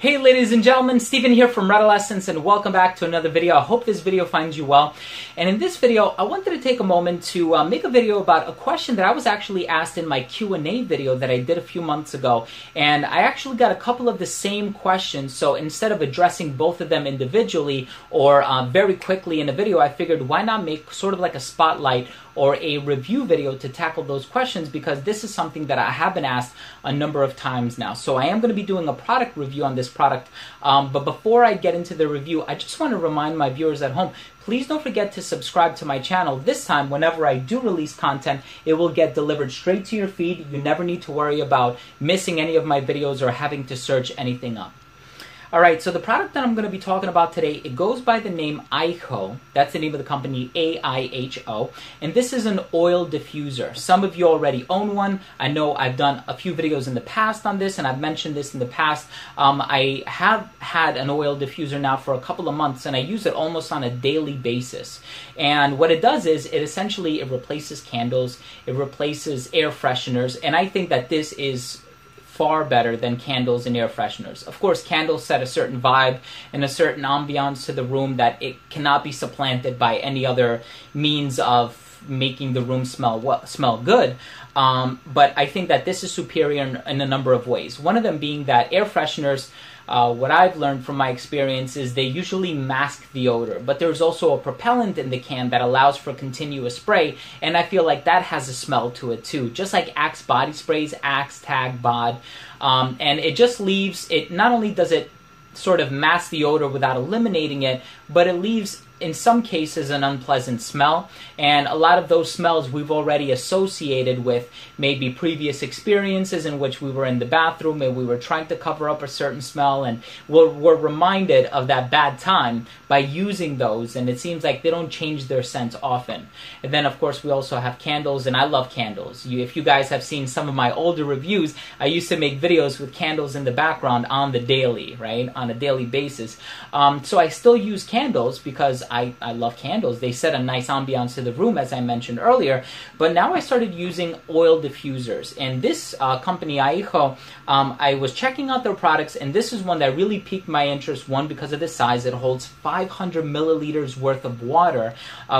Hey ladies and gentlemen, Steven here from Redolescence and welcome back to another video. I hope this video finds you well. And in this video, I wanted to take a moment to make a video about a question that I was actually asked in my Q&A video that I did a few months ago. And I actually got a couple of the same questions. So instead of addressing both of them individually or very quickly in a video, I figured why not make sort of like a spotlight or a review video to tackle those questions, because this is something that I have been asked a number of times now. So I am going to be doing a product review on this product. But before I get into the review, I just want to remind my viewers at home, please don't forget to subscribe to my channel. This time, whenever I do release content, it will get delivered straight to your feed. You never need to worry about missing any of my videos or having to search anything up. Alright, so the product that I'm going to be talking about today, it goes by the name AIHO. That's the name of the company, A-I-H-O. And this is an oil diffuser. Some of you already own one. I know I've done a few videos in the past on this, and I've mentioned this in the past. I have had an oil diffuser now for a couple of months, and I use it almost on a daily basis. And what it does is, it essentially, it replaces candles, it replaces air fresheners, and I think that this is far better than candles and air fresheners. Of course, candles set a certain vibe and a certain ambiance to the room that it cannot be supplanted by any other means of making the room smell good. But I think that this is superior in a number of ways. One of them being that air fresheners, what I've learned from my experience is they usually mask the odor, but there's also a propellant in the can that allows for continuous spray, and I feel like that has a smell to it too, just like Axe body sprays, Axe, Tag, Bod, and it just leaves, it not only does it sort of mask the odor without eliminating it, but it leaves, in some cases, an unpleasant smell. And a lot of those smells we've already associated with maybe previous experiences in which we were in the bathroom and we were trying to cover up a certain smell, and we're reminded of that bad time by using those, and it seems like they don't change their scent often. And then of course we also have candles, and I love candles. If you guys have seen some of my older reviews, I used to make videos with candles in the background on the daily, right? On a daily basis. So I still use candles because I love candles. They set a nice ambiance to the room, as I mentioned earlier, but now I started using oil diffusers. And this company, AIHO, I was checking out their products, and this is one that really piqued my interest, one, because of the size. It holds 500 milliliters worth of water,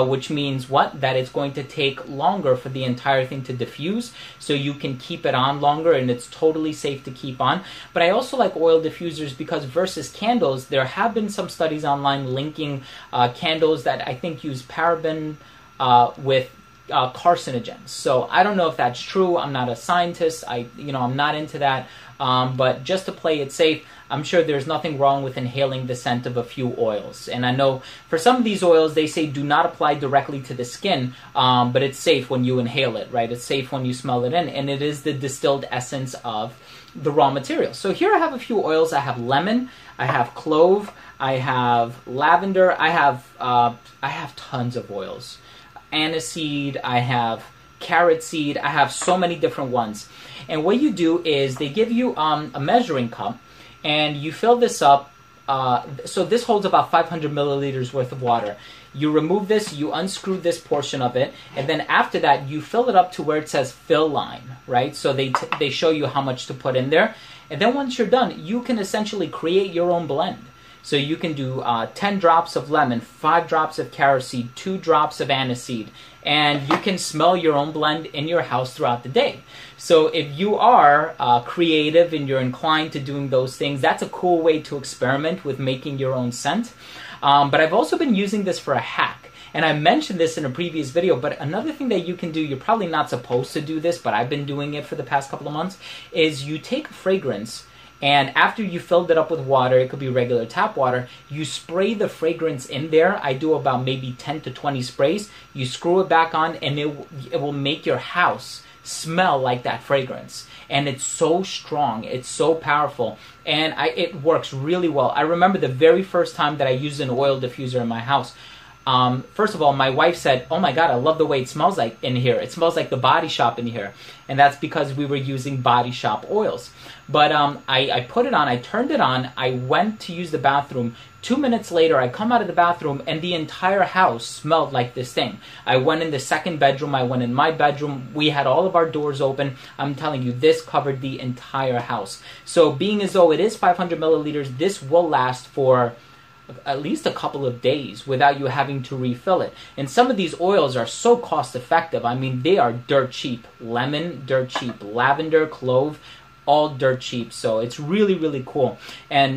which means what? That it's going to take longer for the entire thing to diffuse, so you can keep it on longer, and it's totally safe to keep on. But I also like oil diffusers because versus candles, there have been some studies online linking candles that I think use paraben with carcinogens. So I don't know if that's true. I'm not a scientist. I'm not into that. But just to play it safe, I'm sure there's nothing wrong with inhaling the scent of a few oils. And I know for some of these oils, they say do not apply directly to the skin, but it's safe when you inhale it, right? It's safe when you smell it in, and it is the distilled essence of the raw material. So here I have a few oils. I have lemon, I have clove, I have lavender, I have tons of oils. Aniseed, I have carrot seed, I have so many different ones. And what you do is they give you a measuring cup, and you fill this up. So this holds about 500 milliliters worth of water. You remove this, you unscrew this portion of it, and then after that, you fill it up to where it says fill line, right? So they show you how much to put in there. And then once you're done, you can essentially create your own blend. So you can do 10 drops of lemon, 5 drops of carrot seed, 2 drops of aniseed, and you can smell your own blend in your house throughout the day. So if you are creative and you're inclined to doing those things, that's a cool way to experiment with making your own scent. But I've also been using this for a hack. And I mentioned this in a previous video, but another thing that you can do, you're probably not supposed to do this, but I've been doing it for the past couple of months, is you take a fragrance, and after you filled it up with water, it could be regular tap water, you spray the fragrance in there. I do about maybe 10 to 20 sprays. You screw it back on, and it will make your house smell like that fragrance. And it's so strong, it's so powerful, and it works really well. I remember the very first time that I used an oil diffuser in my house. First of all, my wife said, "Oh my God, I love the way it smells like in here. It smells like the Body Shop in here." And that's because we were using Body Shop oils. But I put it on, I turned it on, I went to use the bathroom. 2 minutes later, I come out of the bathroom and the entire house smelled like this thing. I went in the second bedroom, I went in my bedroom, we had all of our doors open. I'm telling you, this covered the entire house. So being as though it is 500 milliliters, this will last for at least a couple of days without you having to refill it. And some of these oils are so cost effective. I mean, they are dirt cheap. Lemon, dirt cheap. Lavender, clove, all dirt cheap. So it's really, really cool. And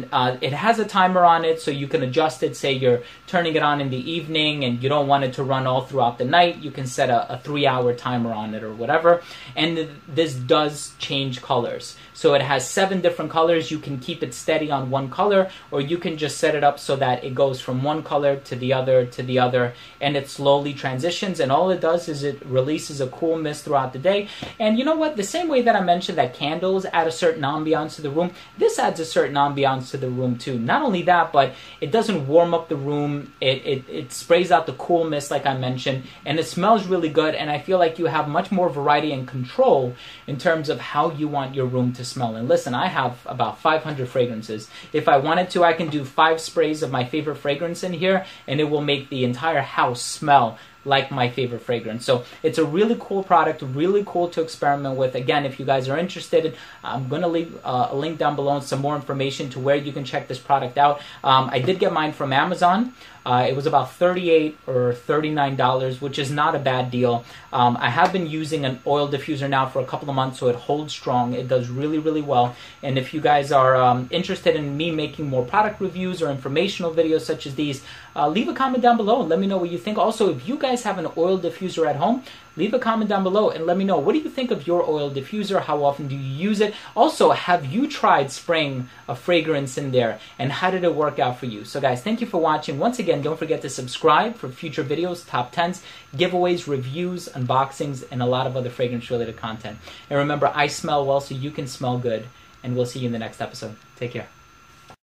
it has a timer on it, so you can adjust it. Say you're turning it on in the evening and you don't want it to run all throughout the night, you can set a 3-hour timer on it or whatever. And this does change colors. So it has 7 different colors. You can keep it steady on one color, or you can just set it up so that it goes from one color to the other and it slowly transitions. And all it does is it releases a cool mist throughout the day. And you know what? The same way that I mentioned that candles add a certain ambiance to the room, this adds a certain ambiance to the room too. Not only that, but it doesn't warm up the room. It sprays out the cool mist like I mentioned, and it smells really good. And I feel like you have much more variety and control in terms of how you want your room to smell. And listen, I have about 500 fragrances. If I wanted to, I can do 5 sprays of my favorite fragrance in here, and it will make the entire house smell like my favorite fragrance. So it's a really cool product, really cool to experiment with. Again, if you guys are interested, I'm going to leave a link down below and some more information to where you can check this product out. I did get mine from Amazon. It was about $38 or $39, which is not a bad deal. I have been using an oil diffuser now for a couple of months, so it holds strong. It does really, really well. And if you guys are interested in me making more product reviews or informational videos such as these, leave a comment down below and let me know what you think. Also, if you guys have an oil diffuser at home, leave a comment down below and let me know, what do you think of your oil diffuser? How often do you use it? Also, have you tried spraying a fragrance in there, and how did it work out for you? So guys, thank you for watching. Once again, don't forget to subscribe for future videos, top 10s, giveaways, reviews, unboxings, and a lot of other fragrance related content. And remember, I smell well so you can smell good, and we'll see you in the next episode. Take care.